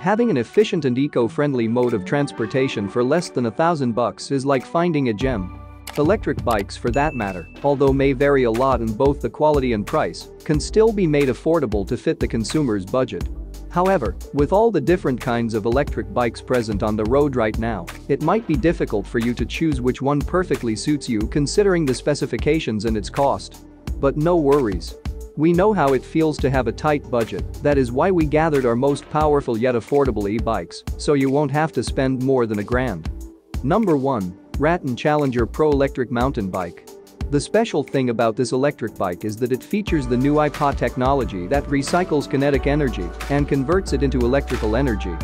Having an efficient and eco-friendly mode of transportation for less than $1,000 is like finding a gem. Electric bikes, for that matter, although may vary a lot in both the quality and price, can still be made affordable to fit the consumer's budget. However, with all the different kinds of electric bikes present on the road right now, it might be difficult for you to choose which one perfectly suits you considering the specifications and its cost. But no worries. We know how it feels to have a tight budget, that is why we gathered our most powerful yet affordable e-bikes, so you won't have to spend more than $1,000. Number 1. Rattan Challenger Pro Electric Mountain Bike. The special thing about this electric bike is that it features the new IPA technology that recycles kinetic energy and converts it into electrical energy.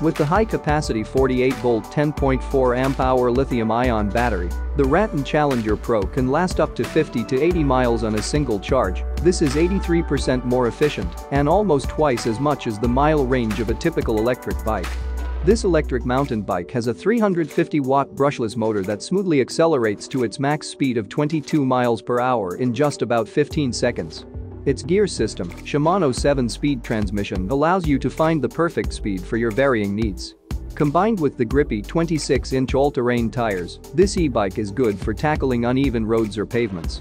With the high-capacity 48-volt 10.4-amp-hour lithium-ion battery, the Rattan Challenger Pro can last up to 50 to 80 miles on a single charge. This is 83% more efficient and almost twice as much as the mile range of a typical electric bike. This electric mountain bike has a 350-watt brushless motor that smoothly accelerates to its max speed of 22 miles per hour in just about 15 seconds. Its gear system, Shimano 7-speed transmission, allows you to find the perfect speed for your varying needs. Combined with the grippy 26-inch all-terrain tires, this e-bike is good for tackling uneven roads or pavements.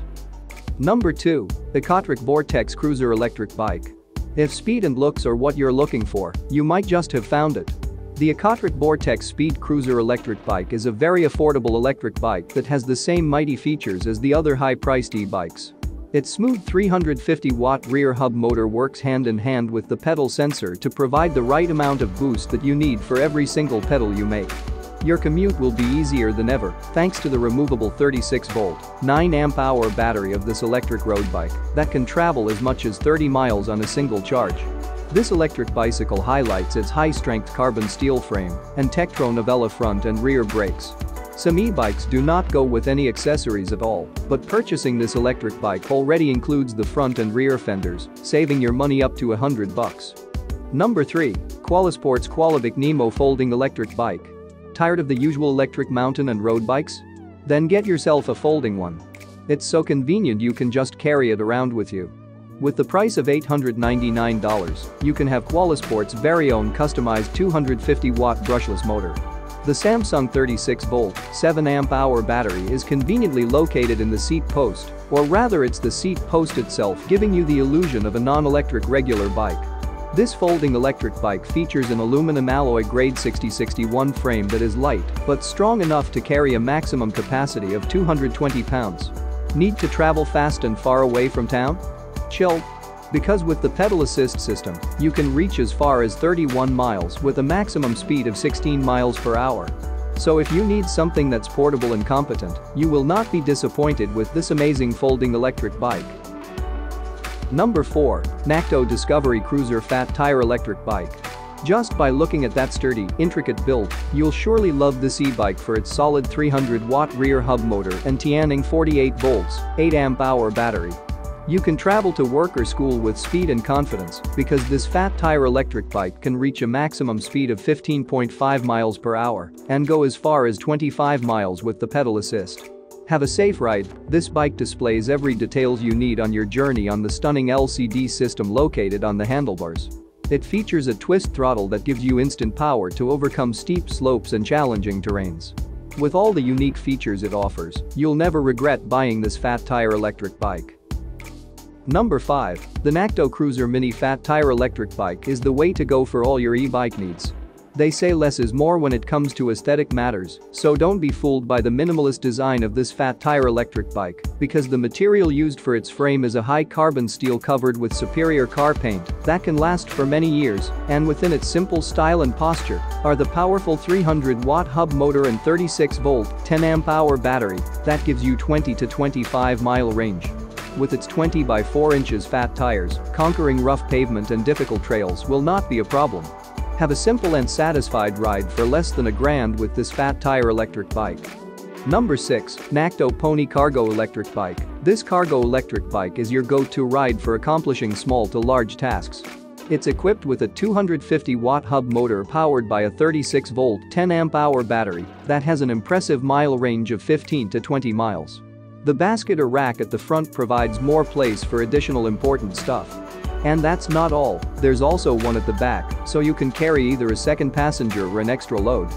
Number 2. Ecotric Vortex Cruiser Electric Bike. If speed and looks are what you're looking for, you might just have found it. The Ecotric Vortex Speed Cruiser Electric Bike is a very affordable electric bike that has the same mighty features as the other high-priced e-bikes. Its smooth 350-watt rear hub motor works hand-in-hand with the pedal sensor to provide the right amount of boost that you need for every single pedal you make. Your commute will be easier than ever thanks to the removable 36-volt, 9-amp-hour battery of this electric road bike that can travel as much as 30 miles on a single charge. This electric bicycle highlights its high-strength carbon steel frame and Tektro Novella front and rear brakes. Some e-bikes do not go with any accessories at all, but purchasing this electric bike already includes the front and rear fenders, saving your money up to $100. Number 3. QualiSports Qualibike Nemo Folding Electric Bike. Tired of the usual electric mountain and road bikes? Then get yourself a folding one. It's so convenient you can just carry it around with you. With the price of $899, you can have QualiSports' very own customized 250-watt brushless motor. The Samsung 36-volt, 7-amp-hour battery is conveniently located in the seat post, or rather it's the seat post itself, giving you the illusion of a non-electric regular bike. This folding electric bike features an aluminum alloy grade 6061 frame that is light but strong enough to carry a maximum capacity of 220 pounds. Need to travel fast and far away from town? Chill. Because with the pedal assist system, you can reach as far as 31 miles with a maximum speed of 16 miles per hour. So if you need something that's portable and competent, you will not be disappointed with this amazing folding electric bike. Number 4. Nakto Discovery Cruiser Fat Tire Electric Bike. Just by looking at that sturdy, intricate build, you'll surely love this e-bike for its solid 300-watt rear hub motor and Tianning 48 volts, 8-amp-hour battery. You can travel to work or school with speed and confidence because this fat tire electric bike can reach a maximum speed of 15.5 miles per hour and go as far as 25 miles with the pedal assist. Have a safe ride. This bike displays every detail you need on your journey on the stunning LCD system located on the handlebars. It features a twist throttle that gives you instant power to overcome steep slopes and challenging terrains. With all the unique features it offers, you'll never regret buying this fat tire electric bike. Number 5. The Nakto Cruiser Mini Fat Tire Electric Bike is the way to go for all your e-bike needs. They say less is more when it comes to aesthetic matters, so don't be fooled by the minimalist design of this fat tire electric bike because the material used for its frame is a high carbon steel covered with superior car paint that can last for many years, and within its simple style and posture are the powerful 300-watt hub motor and 36-volt, 10-amp-hour battery that gives you 20 to 25-mile range. With its 20 by 4 inches fat tires, conquering rough pavement and difficult trails will not be a problem. Have a simple and satisfied ride for less than $1,000 with this fat tire electric bike. Number 6. Nakto Pony Cargo Electric Bike. This cargo electric bike is your go-to ride for accomplishing small to large tasks. It's equipped with a 250-watt hub motor powered by a 36-volt, 10-amp-hour battery that has an impressive mile range of 15 to 20 miles. The basket or rack at the front provides more place for additional important stuff. And that's not all, there's also one at the back, so you can carry either a second passenger or an extra load.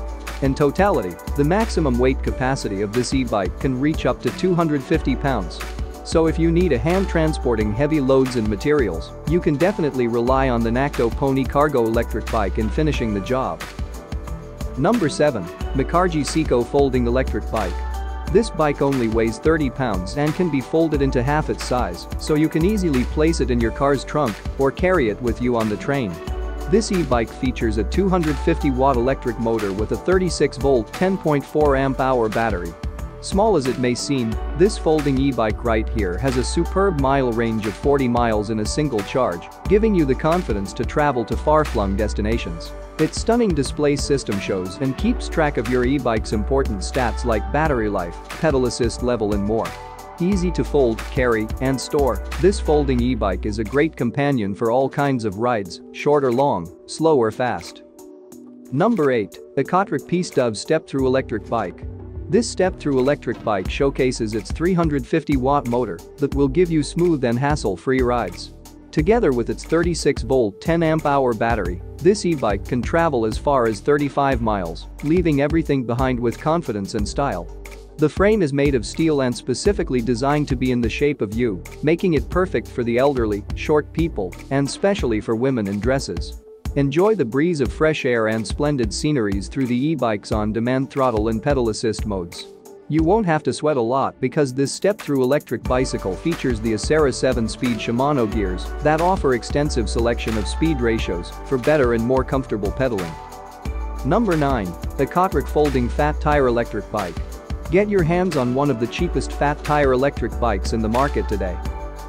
In totality, the maximum weight capacity of this e-bike can reach up to 250 pounds. So if you need a hand transporting heavy loads and materials, you can definitely rely on the Nakto Pony Cargo electric bike in finishing the job. Number 7. Micargi Seco Folding Electric Bike. This bike only weighs 30 pounds and can be folded into half its size, so you can easily place it in your car's trunk or carry it with you on the train. This e-bike features a 250-watt electric motor with a 36-volt 10.4-amp-hour battery. Small as it may seem, this folding e-bike right here has a superb mile range of 40 miles in a single charge, giving you the confidence to travel to far-flung destinations. Its stunning display system shows and keeps track of your e-bike's important stats like battery life, pedal assist level and more. Easy to fold, carry, and store, this folding e-bike is a great companion for all kinds of rides, short or long, slow or fast. Number 8. Ecotric Peacedove Step-Through Electric Bike. This step-through electric bike showcases its 350-watt motor that will give you smooth and hassle-free rides. Together with its 36-volt 10-amp-hour battery, this e-bike can travel as far as 35 miles, leaving everything behind with confidence and style. The frame is made of steel and specifically designed to be in the shape of U, making it perfect for the elderly, short people, and especially for women in dresses. Enjoy the breeze of fresh air and splendid sceneries through the e-bike's on-demand throttle and pedal assist modes. You won't have to sweat a lot because this step-through electric bicycle features the Acera 7-speed Shimano gears that offer extensive selection of speed ratios for better and more comfortable pedaling. Number 9. Ecotric Folding Fat Tire Electric Bike. Get your hands on one of the cheapest fat tire electric bikes in the market today.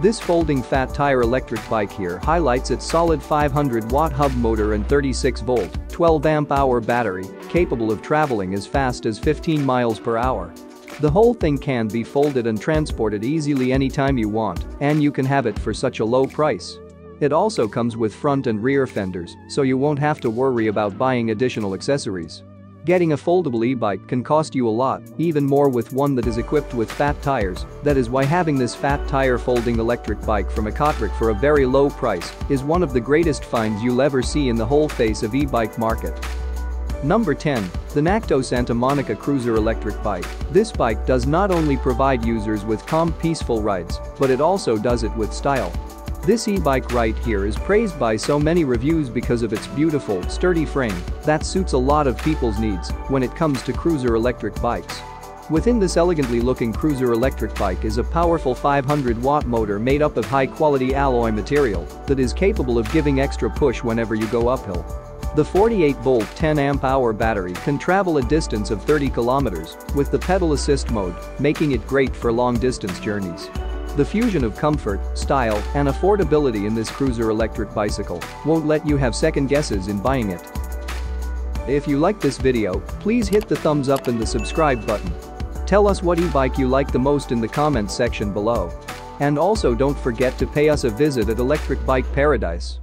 This folding fat tire electric bike here highlights its solid 500-watt hub motor and 36-volt, 12-amp-hour battery, capable of traveling as fast as 15 miles per hour. The whole thing can be folded and transported easily anytime you want, and you can have it for such a low price. It also comes with front and rear fenders, so you won't have to worry about buying additional accessories. Getting a foldable e-bike can cost you a lot, even more with one that is equipped with fat tires, that is why having this fat tire folding electric bike from Ecotric for a very low price is one of the greatest finds you'll ever see in the whole face of e-bike market. Number 10. The Nakto Santa Monica Cruiser Electric Bike. This bike does not only provide users with calm, peaceful rides, but it also does it with style. This e-bike right here is praised by so many reviews because of its beautiful, sturdy frame that suits a lot of people's needs when it comes to cruiser electric bikes. Within this elegantly looking cruiser electric bike is a powerful 500-watt motor made up of high-quality alloy material that is capable of giving extra push whenever you go uphill. The 48-volt 10-amp-hour battery can travel a distance of 30 kilometers with the pedal assist mode, making it great for long-distance journeys. The fusion of comfort, style, and affordability in this cruiser electric bicycle won't let you have second guesses in buying it. If you like this video, please hit the thumbs up and the subscribe button. Tell us what e-bike you like the most in the comments section below. And also don't forget to pay us a visit at Electric Bike Paradise.